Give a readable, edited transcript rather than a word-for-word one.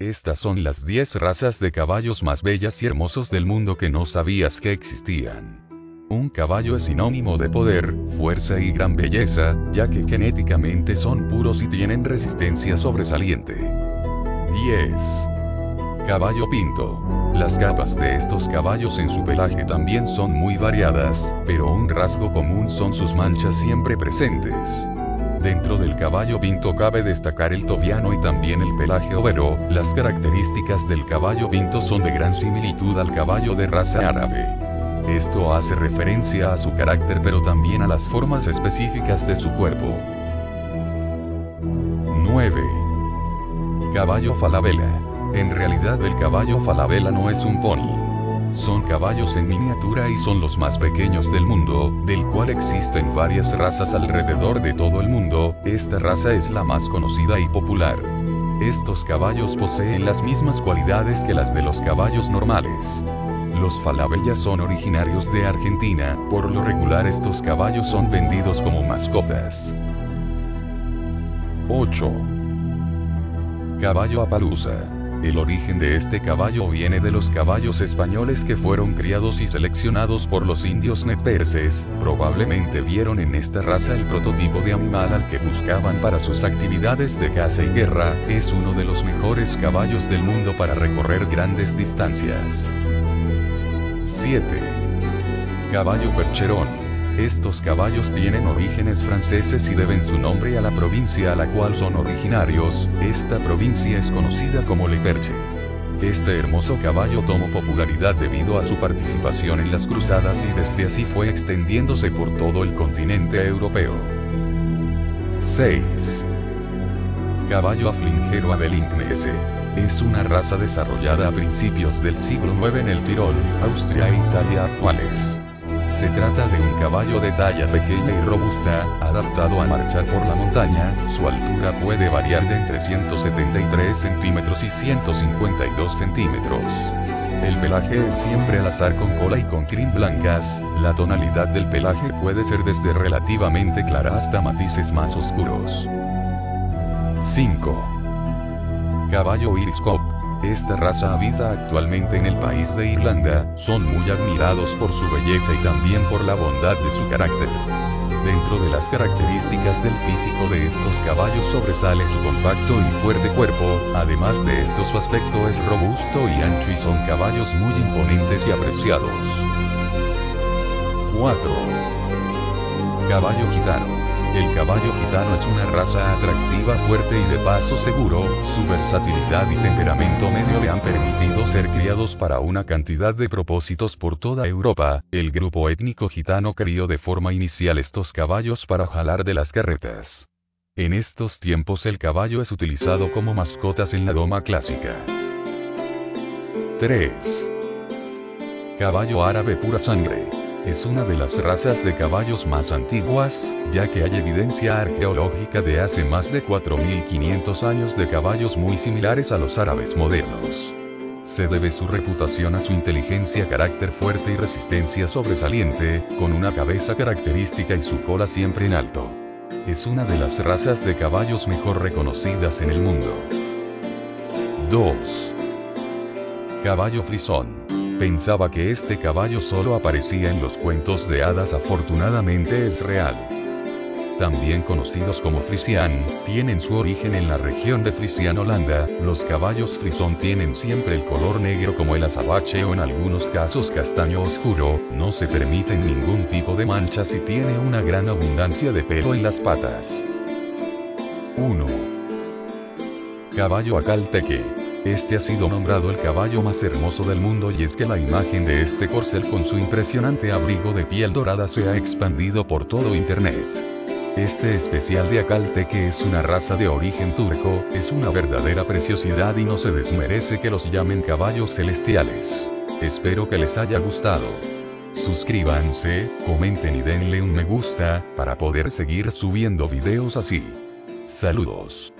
Estas son las 10 razas de caballos más bellas y hermosos del mundo que no sabías que existían. Un caballo es sinónimo de poder, fuerza y gran belleza, ya que genéticamente son puros y tienen resistencia sobresaliente. 10. Caballo pinto. Las capas de estos caballos en su pelaje también son muy variadas, pero un rasgo común son sus manchas siempre presentes. Dentro del caballo pinto cabe destacar el tobiano y también el pelaje overo. Las características del caballo pinto son de gran similitud al caballo de raza árabe. Esto hace referencia a su carácter pero también a las formas específicas de su cuerpo. 9. Caballo Falabella. En realidad el caballo Falabella no es un pony. Son caballos en miniatura y son los más pequeños del mundo, del cual existen varias razas alrededor de todo el mundo. Esta raza es la más conocida y popular. Estos caballos poseen las mismas cualidades que las de los caballos normales. Los Falabella son originarios de Argentina, por lo regular estos caballos son vendidos como mascotas. 8. Caballo Appaloosa. El origen de este caballo viene de los caballos españoles que fueron criados y seleccionados por los indios nez-perces. Probablemente vieron en esta raza el prototipo de animal al que buscaban para sus actividades de caza y guerra. Es uno de los mejores caballos del mundo para recorrer grandes distancias. 7. Caballo Percherón. Estos caballos tienen orígenes franceses y deben su nombre a la provincia a la cual son originarios. Esta provincia es conocida como Le Perche. Este hermoso caballo tomó popularidad debido a su participación en las cruzadas y desde así fue extendiéndose por todo el continente europeo. 6. Caballo aflingero Abelignese. Es una raza desarrollada a principios del siglo IX en el Tirol, Austria e Italia actuales. Se trata de un caballo de talla pequeña y robusta, adaptado a marchar por la montaña. Su altura puede variar de entre 173 centímetros y 152 centímetros. El pelaje es siempre al azar con cola y con crin blancas. La tonalidad del pelaje puede ser desde relativamente clara hasta matices más oscuros. 5. Caballo Irisco. Esta raza habita actualmente en el país de Irlanda. Son muy admirados por su belleza y también por la bondad de su carácter. Dentro de las características del físico de estos caballos sobresale su compacto y fuerte cuerpo. Además de esto, su aspecto es robusto y ancho y son caballos muy imponentes y apreciados. 4. Caballo Gitano. El caballo gitano es una raza atractiva, fuerte y de paso seguro. Su versatilidad y temperamento medio le han permitido ser criados para una cantidad de propósitos por toda Europa. El grupo étnico gitano crió de forma inicial estos caballos para jalar de las carretas. En estos tiempos el caballo es utilizado como mascotas en la doma clásica. 3. Caballo árabe pura sangre. Es una de las razas de caballos más antiguas, ya que hay evidencia arqueológica de hace más de 4.500 años de caballos muy similares a los árabes modernos. Se debe su reputación a su inteligencia, carácter fuerte y resistencia sobresaliente, con una cabeza característica y su cola siempre en alto. Es una de las razas de caballos mejor reconocidas en el mundo. 2. Caballo Frisón. Pensaba que este caballo solo aparecía en los cuentos de hadas, afortunadamente es real. También conocidos como Frisian, tienen su origen en la región de Frisian, Holanda. Los caballos frisón tienen siempre el color negro como el azabache o en algunos casos castaño oscuro, no se permiten ningún tipo de manchas y tiene una gran abundancia de pelo en las patas. 1. Caballo Akal Teke. Este ha sido nombrado el caballo más hermoso del mundo y es que la imagen de este corcel con su impresionante abrigo de piel dorada se ha expandido por todo Internet. Este especial de Akal Teke es una raza de origen turco, es una verdadera preciosidad y no se desmerece que los llamen caballos celestiales. Espero que les haya gustado. Suscríbanse, comenten y denle un me gusta, para poder seguir subiendo videos así. Saludos.